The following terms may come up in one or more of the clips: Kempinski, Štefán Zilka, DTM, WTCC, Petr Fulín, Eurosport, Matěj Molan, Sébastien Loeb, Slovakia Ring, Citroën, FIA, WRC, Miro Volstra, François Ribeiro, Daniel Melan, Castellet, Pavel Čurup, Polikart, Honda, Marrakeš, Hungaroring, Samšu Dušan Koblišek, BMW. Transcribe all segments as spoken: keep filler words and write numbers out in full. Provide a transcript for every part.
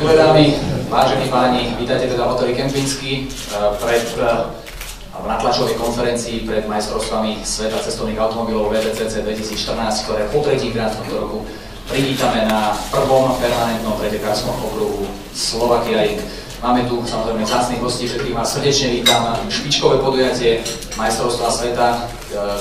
Milé dámy, vážení páni, vítajte teda v hoteli Kempinski pred, na tlačovej konferencii pred majstrovstvami sveta cestovných automobilov W T C C dvetisíc štrnásť, ktoré po tretíkrát v tomto roku privítame na prvom permanentnom pretekárskom okruhu Slovakia Ring. Máme tu samozrejme vzácnych hostí, všetkých vás srdečne vítam. Špičkové podujatie majstrovstva sveta,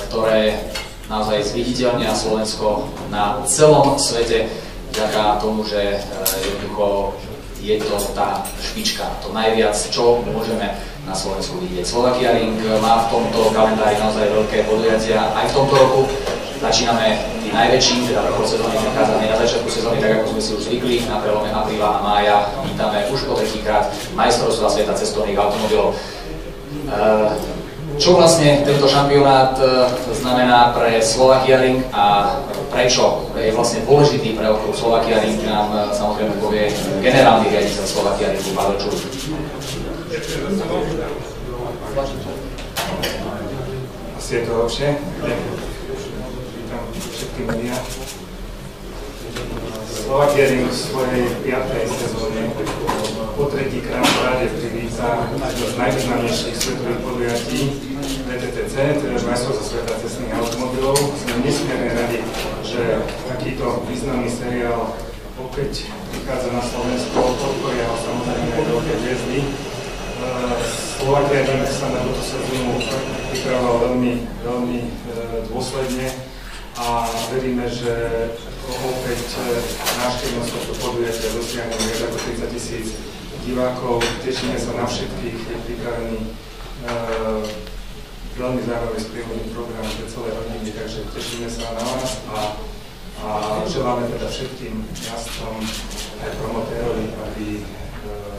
ktoré naozaj zviditeľnia Slovensko na celom svete vďaka tomu, že jednoducho je to tá špička, to najviac, čo môžeme na Slovensku vidieť. Slovakia Ring má v tomto kalendári naozaj veľké podujatia aj v tomto roku. Začíname tým najväčším, teda vrchol sezóny prechádzame na začiatku sezóny, tak ako sme si už zvykli, na prelome apríla a mája vítame už po tretíkrát majstrovstvá sveta cestovných automobilov. Čo vlastne tento šampionát znamená pre Slovakia Ring a prečo je vlastne dôležitý pre okruh Slovakia Ring, nám samozrejme povie generálny riaditeľ Slovakia Ringu Pavel Čurup. Asi je to lepšie. Vítam všetky médiá. Slovakia Ring v svojej piatej sezóne po tretíkrát v ráde privíta jedno z najvýznamnejších svetových podujatí W T C C, teda majstrovstvá sveta cestných automobilov. Sme nesmierne radi, že takýto významný seriál opäť prichádza na Slovensko, podporia ho samozrejme aj veľké hviezdy. Slovakia Ring sa na túto sezónu pripravoval veľmi, veľmi dôsledne a veríme, že opäť návštevnosť tohto podujatia dosiahne viac ako tridsať tisíc divákov. Tešíme sa na všetkých, je pripravený e, veľmi zaujímavý sprievodný program pre celé rodiny, takže tešíme sa na vás a, a želáme teda všetkým jazdcom aj promotérovi, aby e,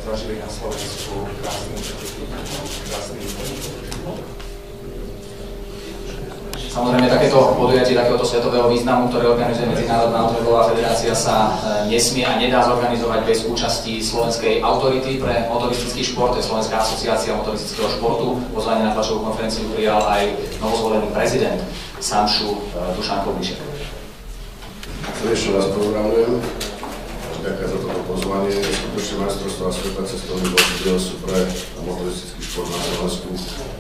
zažili na Slovensku krásny, krásny výsledok. Samozrejme, takéto podujatie takéhoto svetového významu, ktoré organizuje Medzinárodná automobilová federácia, sa nesmie a nedá zorganizovať bez účasti slovenskej autority pre motoristický šport. To je Slovenská asociácia motoristického športu. Pozvanie na tlačovú konferenciu prijal aj novozvolený prezident Samšu Dušan Koblišek. Srdečne vás pozdravujem. Ďakujem za toto pozvanie. Skutočne majstrovstvá sveta cestovných automobilov sú pre motoristický šport na Slovensku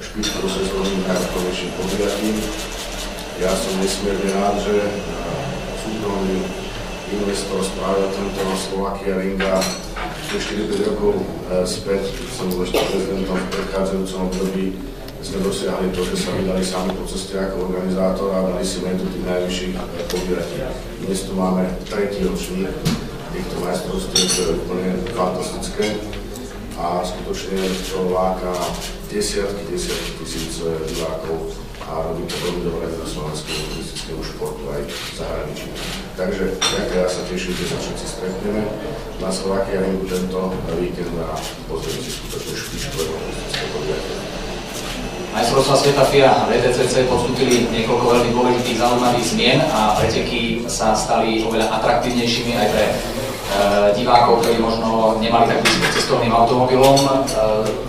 špičkou sezóny najúspešných podujatí. Ja som nesmierne rád, že súkromný investor spravil tento Slovakia Ringa štyridsaťpäť rokov späť, keď som bol ešte prezidentom v predchádzajúcom období. Sme dosiahli to, že sa vydali sami po ceste ako organizátor a dali si metu tých najvyšších podujatí. Dnes tu máme tretí ročník týchto majstrovstiev, čo je úplne fantastické a skutočne to láka desiatky, desiatky tisíc divákov a robí to veľmi dobre na slovenskému motoristickému športu aj v zahraničí. Takže ja sa teším, že sa všetci stretneme na Slovakia Ringu tento víkend a pozrieme si skutočne špičkové motoristické podujatia. Majstrovstvá sveta F I A W T C C postúpili niekoľko veľmi dôležitých zaujímavých zmien a preteky sa stali oveľa atraktívnejšími aj pre divákov, ktorí možno nemali tak blízko cestovným automobilom.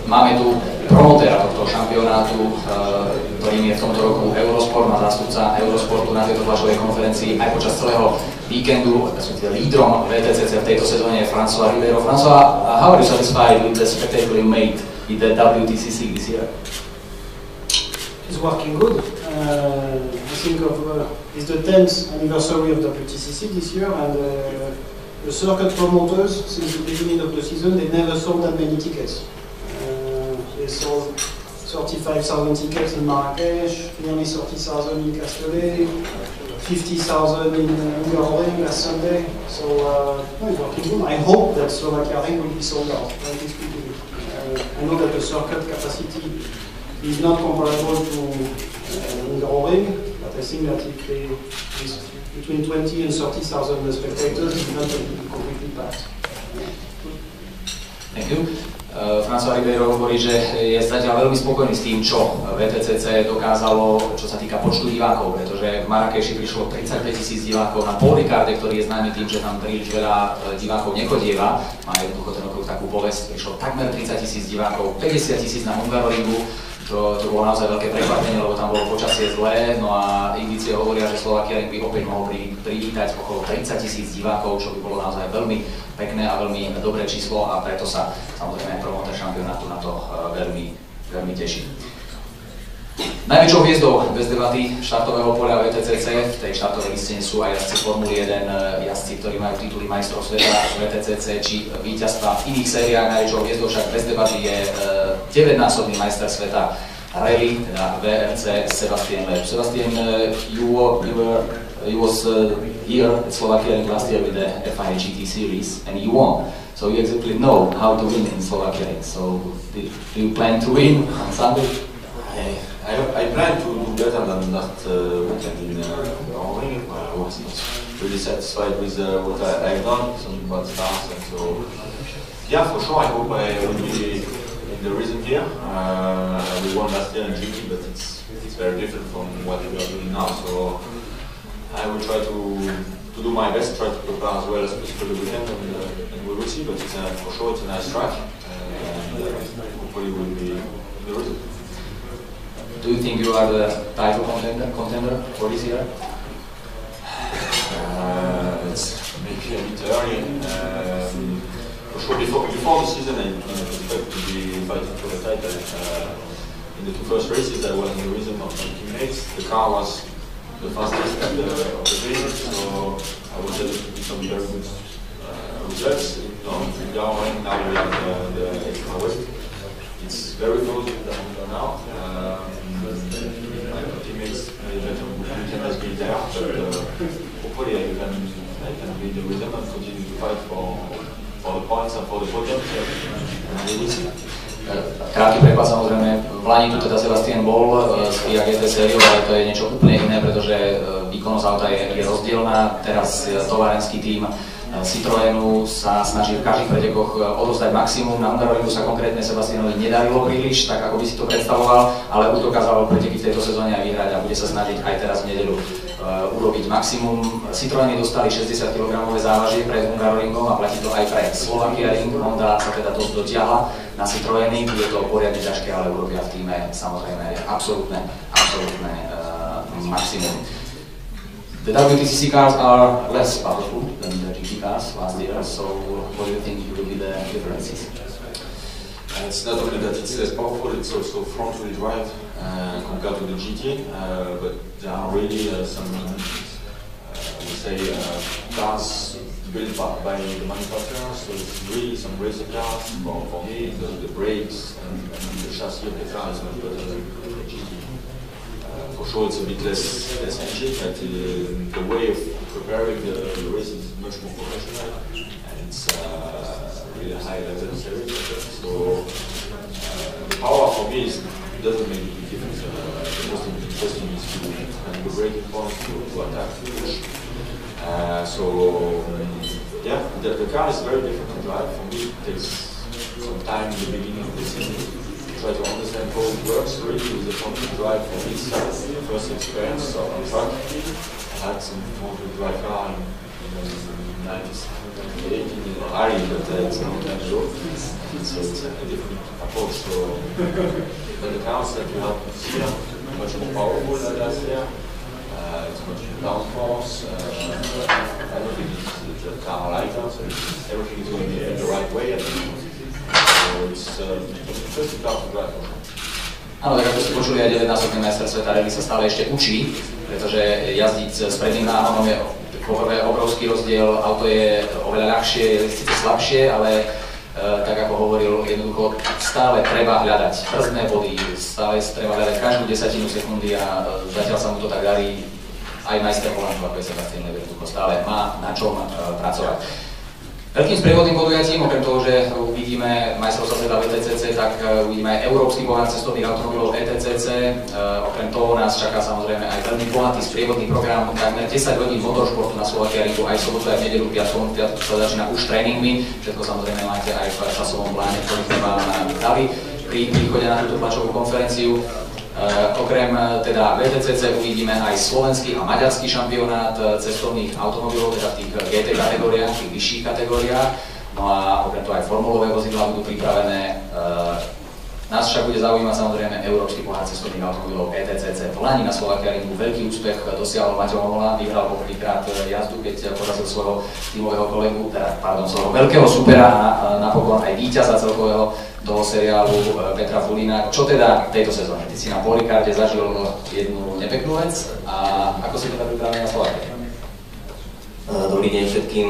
Máme tu promotéra tohto šampionátu, ktorým je v tomto roku Eurosport, má zástupca Eurosportu na tejto tlačovej konferencii aj počas celého víkendu. Lídrom W T C C v tejto sezóne je François Ribeiro. François, how are you satisfied with the spectacle you made with the W T C C this year? It's working good. Uh, I think of, uh, it's the tenth anniversary of W T C C this year, and uh, the circuit promoters, since the beginning of the season, they never sold that many tickets. Uh, they sold thirty-five thousand tickets in Marrakech, nearly thirty thousand in Castellet, fifty thousand in Hungaroring last Sunday. So, uh, no, it's working good. I hope that Slovakia Ring will be sold out. Uh, I know that the circuit capacity is not comparable to Hungaroring, uh, but I think that if they between twenty and thirty thousand spectators, it's not completely packed. Thank you. Uh, François Ribeiro hovorí, že je zatiaľ veľmi spokojný s tým, čo W T C C dokázalo, čo sa týka počtu divákov, pretože v Marrakeši prišlo tridsaťpäť tisíc divákov na Polikarde, ktorý je známy tým, že tam príliš veľa divákov nechodieva. Má jednoducho ten okruh takú bolesť, prišlo takmer tridsaťtisíc divákov, päťdesiat tisíc na Hungaroringu, čo, čo bolo naozaj veľké prekvapenie, lebo tam bolo počasie zlé, no a indície hovoria, že Slovakia Ring by opäť mohol privítať okolo tridsať tisíc divákov, čo by bolo naozaj veľmi pekné a veľmi dobré číslo a preto sa samozrejme aj promotor šampionátu na to veľmi, veľmi teší. Najväčšou hviezdou bez debaty štartového poľa W T C C, v tej štartovej listine sú aj jazdci Formuly jeden, jazdci, ktorí majú tituly majstrov sveta W T C C či víťazstva v iných sériách. Najväčšou hviezdou však bez debaty je deväťnásobný majster sveta rally, teda W R C, Sébastien Loeb. Sébastien, you were, you were, you was here at Slovakia last year with the F I A G T series and you won. So you exactly know how to win in Slovakia. So do you plan to win on Sunday? I, I plan to do better than that uh, weekend in Hungaroring, but I was not really satisfied with uh, what I, I've done, some bad starts and so... Yeah, for sure, I hope I will be in the recent year. Uh, we won last year in G T, but it's, it's very different from what we are doing now, so... I will try to, to do my best, try to prepare as well as possible the weekend, and, uh, and we will see, but it's, uh, for sure it's a nice track, and uh, hopefully we'll be in the result. Do you think you are the title contender, contender for this year? Uh, it's maybe a bit early. Um, for sure, before, before the season, I expect to be fighting for the title. Uh, in the two first races, I was in the reason of my teammates. The car was the fastest of the, of the race, so I was able to do some very good uh, results. Now we are in the, the extra weight. It's very close down now. Uh, There, but uh, hopefully I can, I can be the rhythm and continue to fight for, for the points and for the podium. Krátky prepad samozrejme, v Lani tu teda Sébastien bol z F I A G T sériou, ale to je niečo úplne iné, pretože výkonnosť auta je, je rozdielna, teraz továrenský tím Citroënu sa snaží v každých pretekoch odostať maximum. Na Hungaroringu sa konkrétne Sebastianovi nedarilo príliš, tak ako by si to predstavoval, ale dokázal preteky v tejto sezóne aj vyhrať a bude sa snažiť aj teraz v nedeľu uh, urobiť maximum. Citroëny dostali šesťdesiat kilogramov závažie pred Hungaroringom a platí to aj pre Slovakia Ring. Honda sa teda dosť dotiahla na Citroëny, bude to poriadne ťažké, ale urobia v týme samozrejme absolútne, absolútne uh, maximum. The W T C C cars are less powerful than the G T cars last year, so what do you think will be the differences? Uh, it's not only that it's less powerful, it's also front-wheel drive uh, compared to the G T, uh, but there are really uh, some, uh, we say, uh, cars built by the manufacturer, so it's really some racer cars. For, for me, the, the brakes and, and the chassis of the car is much better than the G T. For sure, it's a bit less less energy, but uh, the way of preparing the, the race is much more professional, and it's uh, really high level series. So uh, the power for me is, doesn't make any difference. Uh, the most interesting is to and the breaking point to, to attack, to push. Uh, so um, yeah, the, the car is very different to drive. For me, it takes some time in the beginning of the season. Try to understand how it works really with the front-wheel drive for this uh, first experience. So on track, I had some front-wheel drive car in, in the nineties, in the rally, but uh, it's not that low. So it's a different approach. So but the cars that we have here are much more powerful than last year. Uh, it's much more downforce. Uh, I don't think it's the car lighter, so everything is going in the right way. I think. Áno, tak ako ste počuli, aj deväťnásobný majster sveta rally sa stále ešte učí, pretože jazdiť s predným náhonom je obrovský rozdiel, auto je oveľa ľahšie, je síce slabšie, ale tak ako hovoril, jednoducho stále treba hľadať przdné body, stále treba hľadať každú desatinu sekundy a zatiaľ sa mu to tak darí, aj majster volantu, ako je Sébastien Loeb, stále má na čom pracovať. Veľkým sprievodným podujatím, okrem toho, že uvidíme majstrovstvá sveta W T C C, tak uvidíme aj európsky pohár cestovných automobilov W T C C. Okrem toho nás čaká samozrejme aj veľmi bohatý sprievodný program, takmer desať hodín motoršportu na Slovakia Ringu, aj v sobotu, aj v nedeľu, piatkom, piatku sa začína už tréningmi. Všetko samozrejme máte aj v časovom pláne, ktorý sme vám dali pri príchode na túto tlačovú konferenciu. Uh, okrem teda W T C C uvidíme aj slovenský a maďarský šampionát cestovných automobilov, teda v tých G T kategóriách, tých vyšších kategóriách. No a okrem toho aj formulové vozidlá budú pripravené. Uh, Nás však bude zaujímať samozrejme Európsky pohár cestovných automobilov W T C C. V Lani na Slovakia Ringu veľký úspech dosiahol Matěj Molan, vyhral poprvýkrát jazdu, keď porazil svojho tímového kolegu, teda, pardon, svojho veľkého supera a napokon aj víťaza celkového toho seriálu Petra Fulína. Čo teda v tejto sezóne? Ty si na Polikarte zažil jednu nepeknú vec a ako si teda pripravený na Slovakia? Dobrý deň všetkým.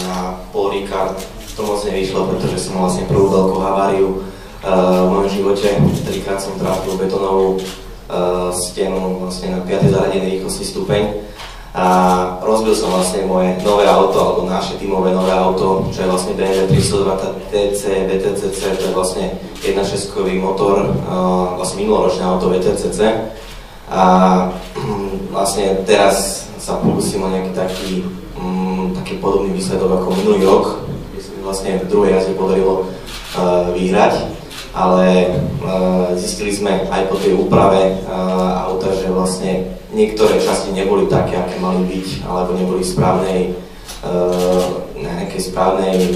Na Polikart to moc nevyšlo, pretože som mal vlastne prvú veľkú haváriu v mojom živote. Trikrát som trápil betonovú stenu vlastne na piatej zaradenej rýchlosti stupeň a rozbil som vlastne moje nové auto, alebo naše tímové nové auto, čo je vlastne B M W tristodvadsať T C W T C C, to je vlastne jedna celá šesť-kový motor, vlastne minuloročné auto W T C C. A vlastne teraz sa pokúsim o nejaký taký, mm, taký podobný výsledok ako minulý rok, kde sa mi vlastne v druhej jazde podarilo uh, vyhrať, ale uh, zistili sme aj po tej úprave uh, auta, že vlastne niektoré časti neboli také, aké mali byť, alebo neboli v správnej, uh, nejakej správnej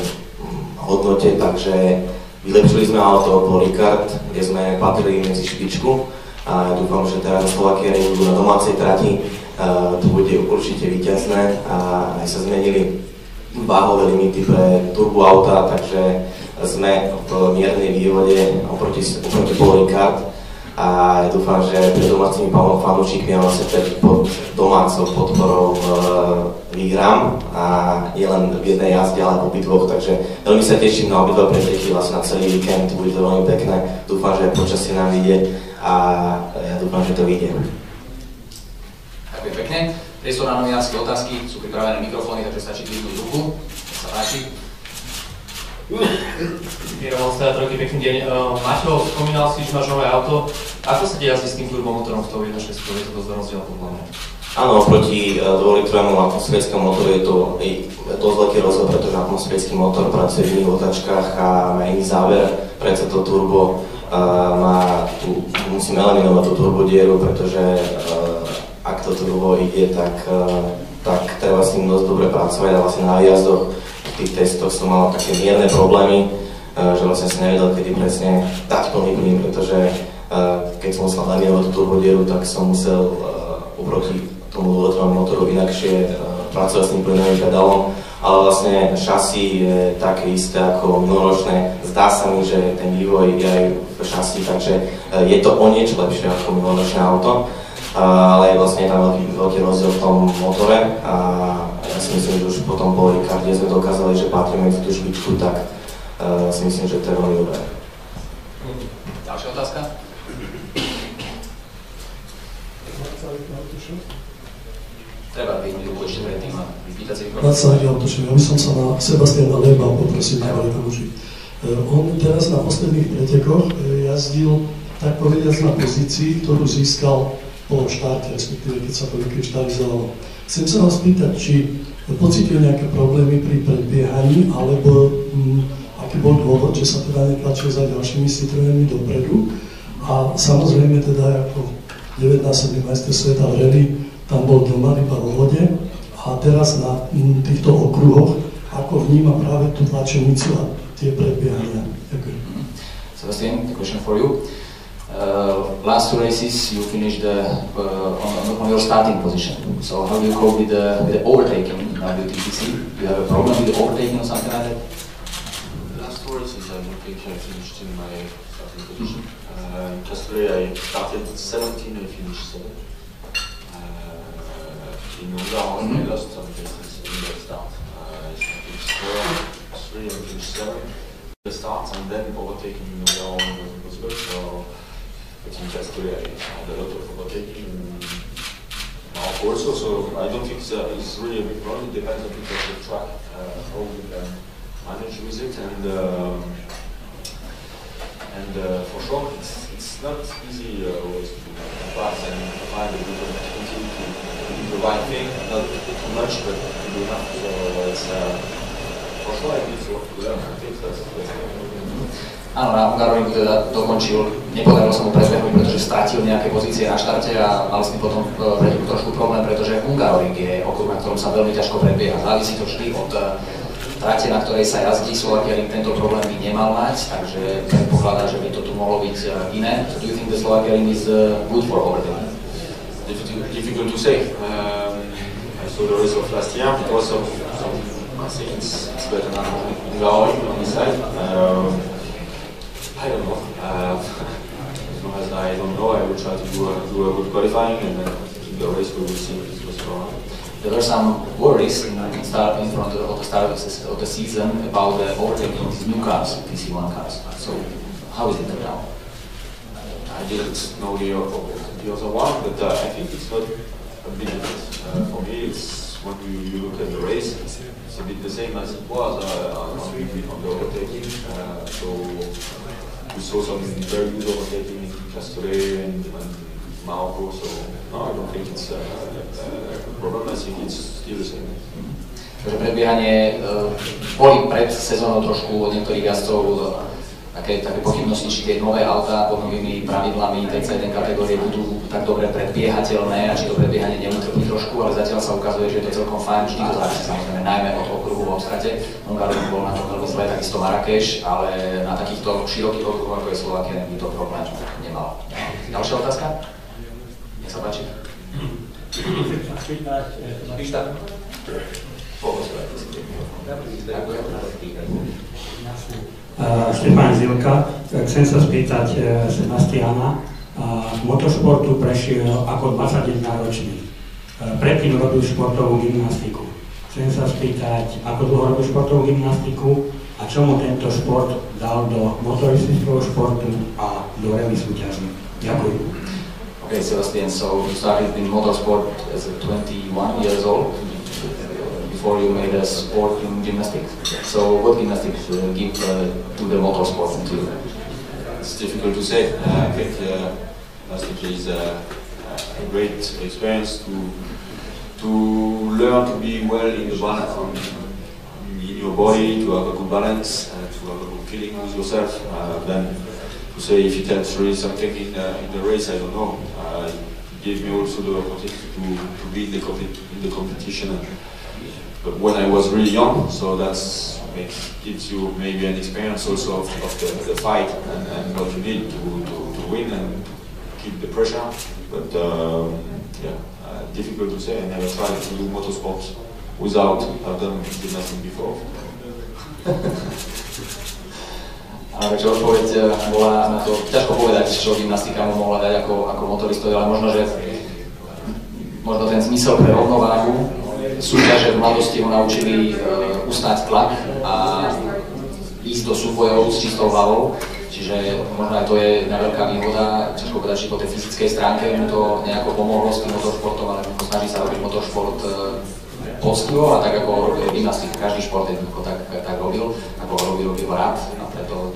hodnote, takže vylepšili sme auto po Polikart, kde sme patrili medzi špičku a dúfam, že teraz Slovakia Ring na domácej trati Uh, to bude určite víťazné a aj sa zmenili váhové limity pre turboauta, takže sme v miernej výhode oproti, oproti Polikart a ja dúfam, že pred domácimi fanúšikmi a vlastne pred domácou podporou uh, vyhrám a nie len v jednej jazde, ale v obidvoch, takže veľmi sa teším na obidva preteky, vlastne na celý víkend, bude to veľmi pekné, dúfam, že počasie nám vyjde a ja dúfam, že to vyjde. Pekne. Priestor na novinárske otázky, sú pripravené mikrofóny, takže stačí kliknúť ruku. Nech sa páči. Miro Volstra, trojky, pekný deň. Uh, Maťo, spomínal si, že máš nové auto. Ako sa ti jazdí s tým turbomotorom v toho jedna celá šesť? Je to dosť rozdiel podľa mňa? Áno, proti dvojlitrému atmosférickému motoru je to dosť veľký rozdiel, pretože atmosférický motor pracuje v iných otáčkach a má iný záver. Prečo to turbo uh, má tu, musím eliminovať tú turbodieru, pretože uh, ak to turbo ide, tak, tak treba s ním dosť dobre pracovať a vlastne na výjazdoch, v tých testoch som mal také mierne problémy, že vlastne som nevedel, kedy presne dať plný plyn, pretože keď som musel eliminovať tú turbodieru, tak som musel uproti tomu dvojlitrovému motoru inakšie pracovať s tým plynovým pedálom, ale vlastne šasí je také isté ako minuloročné. Zdá sa mi, že ten vývoj ide aj v šasí, takže je to o niečo lepšie ako minuloročné auto. Ale vlastne je tam veľký, veľký rozdiel v tom motore a ja si myslím, že už po tom Polikarde sme dokázali, že patríme v tú špičku, tak uh, si myslím, že to je veľmi dobré. Ďalšia otázka? Treba vyhnúť ruku ešte predtým a vypýtať si mikrofón. Ja by som sa na Sebastiana Loeba poprosil, ale tam už. On teraz na posledných pretekoch jazdil, tak povediac, na pozícii, ktorú získal po štarte, respektíve keď sa po veľkej štári zálalo. Chcem sa vás pýtať, či pocítil nejaké problémy pri predbiehaní, alebo hm, aký bol dôvod, že sa teda netlačil za ďalšími Citroënmi dopredu. A samozrejme teda ako deväťnásobný majster sveta v rally, tam bol doma iba v úvode. A teraz na hm, týchto okruhoch, ako vníma práve tú tlačenicu a tie predbiehania. Ďakujem. Sebastian, the question for you. Uh, last two races you finished uh, uh, on, on your starting position. So how do you cope with the, with the overtaking in W T C C? Do you have a problem with the overtaking or something like that? The last two races I don't think I finished in my starting position. Mm-hmm. uh, just today I started seventeen, I finished seven. Uh, in Hungaroring mm-hmm. I lost some distance in the start. Uh, I finished four, three, I finished seven. The start and then overtaking in Hungaroring wasn't possible. So but in Castellet I had a lot of overtaking also, so I don't think it's really a big problem. It depends on the track, uh, how we can manage with it, and uh, and uh, for sure it's, it's not easy uh, always to pass and find a bit of difficulty to do the right thing, not too much, but to do enough. So it's, uh, for sure I need to work to learn. I think that's that's Áno, na Hungaroringu teda dokončil, nepodarilo sa mu predbehnúť, pretože stratil nejaké pozície na štarte a mal s tým potom preteku trošku problém, pretože Hungaroring je okruh, na ktorom sa veľmi ťažko predbieha. Závisí to vždy od trate, na ktorej sa jazdí, Slovakia Ring tento problém by nemal mať, takže predpokladá, že by to tu mohlo byť iné. So do you think the Slovakia Ring is uh, good for over the line? Difficult to say. Um, I saw the race of last year, it was some, I think it's, it's better than Hungaroring on this side. Um, I don't know. Uh, as long as I don't know, I will try to do a, do a good qualifying and then keep the race, we will see if it was wrong. There were some worries in, in, start, in front of the start of the season about the overtaking of these new cars, P C one cars. So, how is it now? I didn't know the, the other one, but uh, I think it's not a bit different. Uh, for me, it's when you, you look at the race, it's a bit the same as it was uh, on, on the overtaking. Uh, so, we saw some very good overtaking in Castellet and, and Morocco, so no, I don't think it's a, a, a problem, I think it's still the same. Takže predbiehanie, boli pred sezónou trošku od niektorých jazdcov také, také pochybnosti, či tie nové autá pod novými pravidlami tej cé jeden kategórie budú tak dobre predbiehateľné a či to predbiehanie neutrpí trošku, ale zatiaľ sa ukazuje, že je to celkom fajn, vždy to závisí samozrejme najmä od okruhu v obstrate. Hungaroring bol na to veľmi zle, takisto Marrakeš, ale na takýchto širokých okruhoch, ako je Slovakia, by to problém nemal. Ďalšia otázka? Nech sa páči. Výšta. Pohľadajte si. Štefán Zilka. Chcem sa spýtať Sebastiana. V motošportu prešiel ako dvadsaťjedenročný. Predtým robil športovú gymnastiku. Chcem sa spýtať, ako dlho robil športovú gymnastiku a čo mu tento šport dal do motoristického športu a do rally súťaží. Ďakujem. Okay, Sebastian, so you started in motorsport as a twenty-one years old, before you made a sport in gymnastics. So what gymnastics uh, give uh, to the motorsport to you? It's difficult to say. Uh, I think uh, gymnastics is a, a great experience to to learn to be well in the balance, in your body, to have a good balance, uh, to have a good feeling with yourself. Uh, then. To say if it helps really something in, uh, in the race, I don't know. Uh, it gave me also the opportunity to, to be in the, in the competition but when I was really young, so that gives you maybe an experience also of, of the, the fight and, and what you need to, to, to win and to keep the pressure. But um, yeah, uh, difficult to say. I never tried to do motorsports without I've done nothing before. A takže odpoveď bola na to, ťažko povedať, čo gymnastika mu mohla dať ako, ako motoristovi, ale možno, že možno ten zmysel pre rovnováhu súťaže v mladosti ho naučili uh, ustáť tlak a ísť do súbojov s čistou hlavou, čiže možno aj to je na veľká výhoda, ťažko povedať, či po tej fyzickej stránke mu to nejako pomohlo s tým motoršportom, ale snaží sa robiť motoršport uh, poctivo a tak ako gymnastika, každý šport jednoducho tak, tak robil, ako ho robil, robil rád. Preto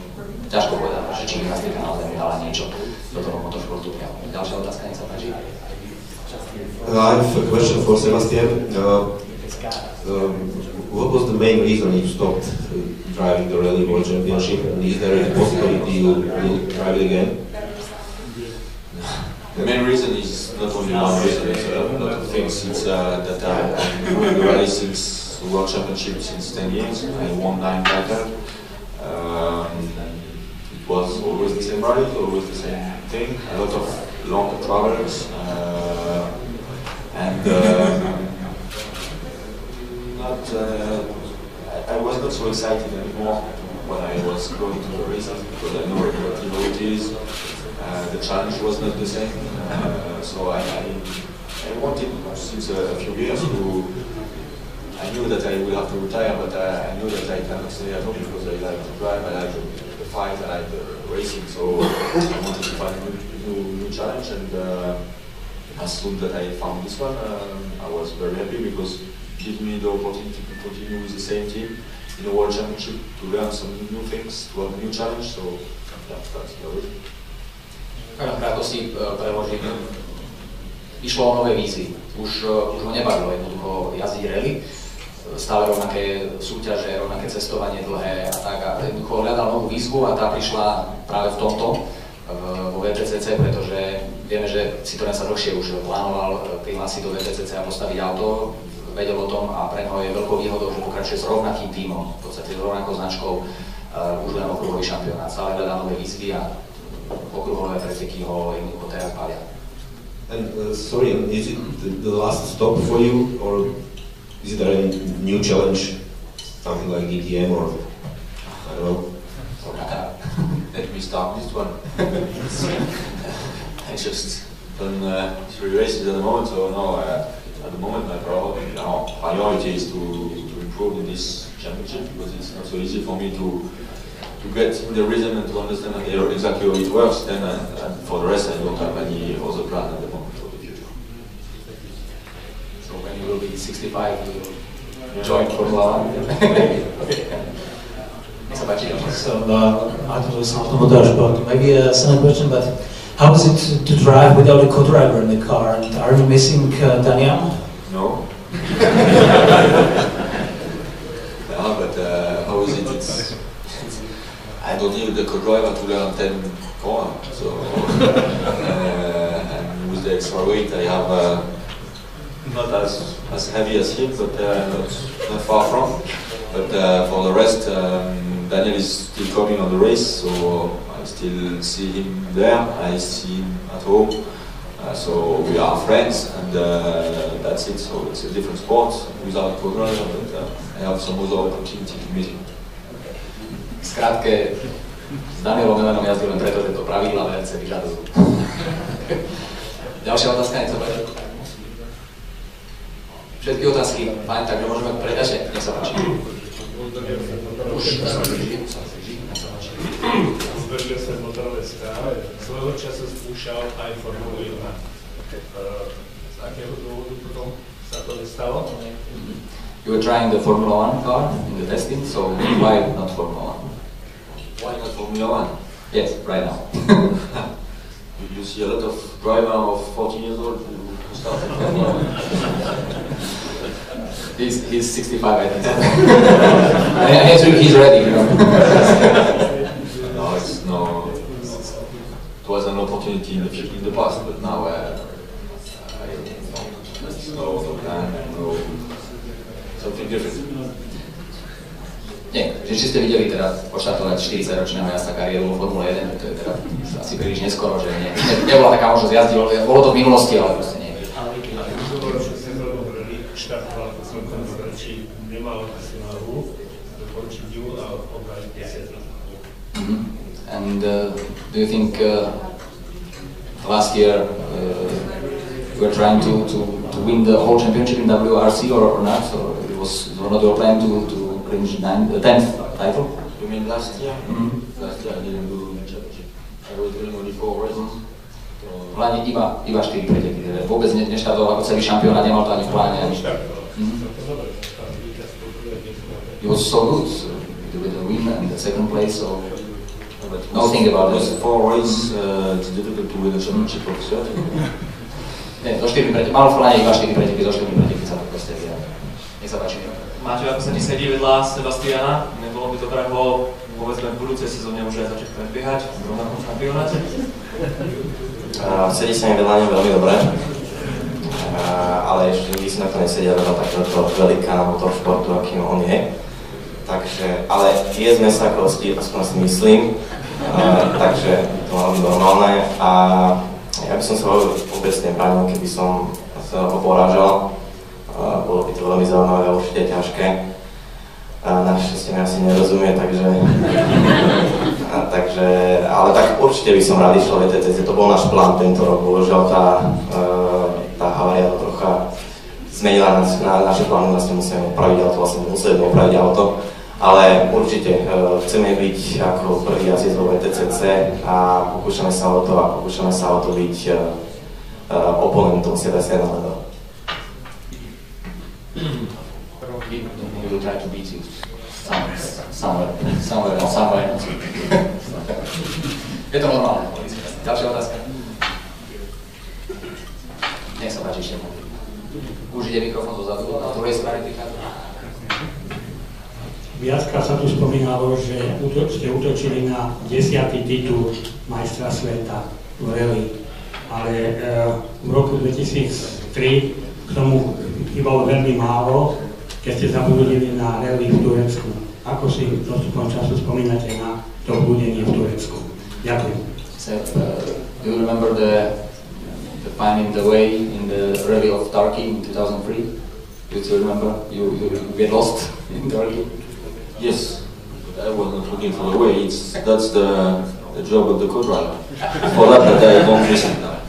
ťažko povedať, že či gymnastika naozaj mi dala niečo do toho motoršportu. Ďalšia otázka, nech sa páči. I have a question for Sebastian. Uh, um, what was the main reason you stopped driving the Rally World Championship? And is there a possibility you will drive it again? The main reason is not only one reason, it's a lot of things. It's uh, that I've been doing the rally since the World Championship since ten years. I won nine titles. Um, it was always the same rally, always the same thing, a lot of long travels, uh, and um, not, uh, I was not so excited anymore when I was going to the races, because I know what it is, uh, the challenge was not the same, uh, so I, I, I wanted since a few years to I knew that I would have to retire, but I, I knew that I cannot stay at home because I like to drive, I like the fight, I like the racing, so I wanted to find a new, new challenge. And uh, as soon as I found this one, uh, I was very happy because it gave me the opportunity to continue with the same team in the World Championship, to learn some new things, to have a new challenge, so yeah, that's the reason. Išlo o nové výzvy. Už, už ho nebavilo jednoducho jazdiť rally, stále rovnaké súťaže, rovnaké cestovanie dlhé a tak. A jednoducho hľadal novú výzvu a tá prišla práve v tomto, vo W T C C, pretože vieme, že Citroën sa dlhšie už plánoval prihlásiť do W T C C a postaviť auto. vedel o tom a pre neho je veľkou výhodou, že pokračuje s rovnakým tímom, v podstate s rovnakou značkou, už len okruhový šampionát. Stále hľadá nové výzvy a okruhové preteky ho teraz bavia. And uh, sorry, is it the last stop for you, or is there a new challenge, something like D T M or I don't know? Or let me start this one. I just done uh, three races at the moment, so no, uh, at the moment my priority now priority is to to improve in this championship because it's not so easy for me to. to get in the rhythm and to understand exactly how it works, then and, and for the rest I don't have any other plan at the moment for the future. So when you will be sixty-five, you will join Formula One? So uh, I don't listen to motorsport. Maybe a silly question, but how is it to drive without a co-driver in the car? And are you missing uh, Daniel? No. No, but uh, how is it? It's, I don't need the co-driver to learn ten corners, so uh, and with the extra weight I have uh, not as, as heavy as him, but uh, not, not far from. But uh, for the rest, um, Daniel is still coming on the race, so I still see him there, I see him at home, uh, so we are friends, and uh, that's it. So it's a different sport without co-driver, but uh, I have some other opportunity to meet him. Skrátke, s Danielom Melanom jazdil len preto, že to pravidla W R C vyžadujú. Ďalšia otázka, nech sa páči. Všetky otázky, fajn, takže môžeme preťažiť, nech sa páči. Zdržil sa motorové stále, svojho času skúšal aj Formulu jedna. Z akého dôvodu potom sa to nestalo? You were trying the Formula One car in the testing, so why not Formula One? Why not Formula One? Yes, right now. You see a lot of driver of fourteen years old who started Formula One. he's, he's sixty-five, I think. I think he's ready, you know. No, it's no. It was an opportunity in the, in the past, but now uh, I don't know, no plan, no. Nie, že či ste videli teda odštartovať štyridsaťročného jazda kariéru v Formule jeden, to je teda asi príliš neskoro, že nie. Nebola taká možnosť jazdiť, bolo to v minulosti, ale proste nie. Ale to bolo, že som bol prvý štartoval, keď som tam zračí nemal asi malu, dokončil ju a obrážil desať rokov. And uh, do you think uh, last year uh, you were trying to, to, to win the whole championship in W R C or, or not? Or was not your plan to to clinch nine, the tenth title? You mean last year? Mm-hmm. Last year I didn't do the championship. I was doing only four races. V pláne iba iba štyri preteky. Vôbec ne neštartoval celý šampionát, nemal to ani v pláne. You was so good with the win and the second place. So nothing about it. Four races, it's difficult to win a championship of certain. Nie, to štyri preteky. Mal v pláne iba štyri preteky, to štyri preteky sa to proste vyjadá. Maťo, ako sa ti sedí vedľa Sebastiana, nebolo by dobré ho, povedzme, v budúcej sezóne už aj začať predbiehať v rovnakom šampionáte? Sedí sa mi vedľa neho veľmi dobre, ale ešte nikdy si na to nesedia vedľa takéhoto velikána motoršportu, akým on je. Takže, ale je z mesta kosti, aspoň si myslím, takže to mám normálne a ja by som sa vôbec nebránil, keby som sa ho porážal. Bolo by to veľmi zaujímavé a určite ťažké. Našťastie mi asi nerozumie, takže... takže... Ale tak určite by som rád išiel W T C C, to bol náš plán tento rok. Bohužiaľ tá, tá havária to trocha zmenila naše na, plány, vlastne musíme opraviť auto, vlastne musíme opraviť auto. Ale určite chceme byť ako prvý jazdec vo W T C C a pokúšame sa o to a pokúšame sa o to byť oponentom Sebastiana Loeba. He will try to beat you somewhere, somewhere, somewhere, somewhere. Je to normálne. Ďalšia otázka. Nech sa páči ešte. Už ide mikrofón zo zadu, na druhej strane týka. Viackrát sa tu spomínalo, že ste útočili na desiaty titul majstra sveta v rally, ale v roku dvetisíctri k tomu chýbalo veľmi málo, keď ste zabudili na rally v Turecku. Ako si dostupom času spomínate na to budenie v Turecku? Ďakujem. So, uh, do you remember the, the time in the way in the rally of Turkey in two thousand three? Do you remember? You, you, you get lost in Turkey? Yes. I was not looking for the way. It's, that's the, the job of the co-driver. For that, that I won't listen now.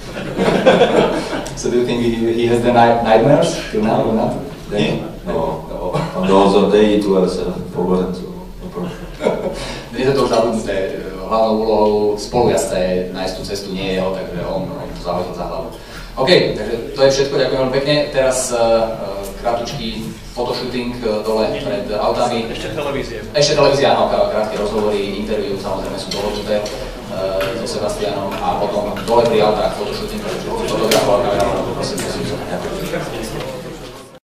So do you think he, he has the night nightmares till now or not? Then, yeah. No. No. On the other day it was uh, forgotten, so no problem. Nie je to už zabudnuté. Hlavnou úlohou spolujazdce nájsť tú cestu nie je jeho, takže on, on to zahodil za hlavu. OK, takže to je všetko, ďakujem veľmi pekne. Teraz uh, krátky photoshooting uh, dole pred autami. Ešte televízie. Ešte televízia, áno, krátke rozhovory, interview, samozrejme sú doložité so Sebastianom a potom dole pri autách photoshooting, pretože toto je veľká veľká veľká veľká veľká veľká veľká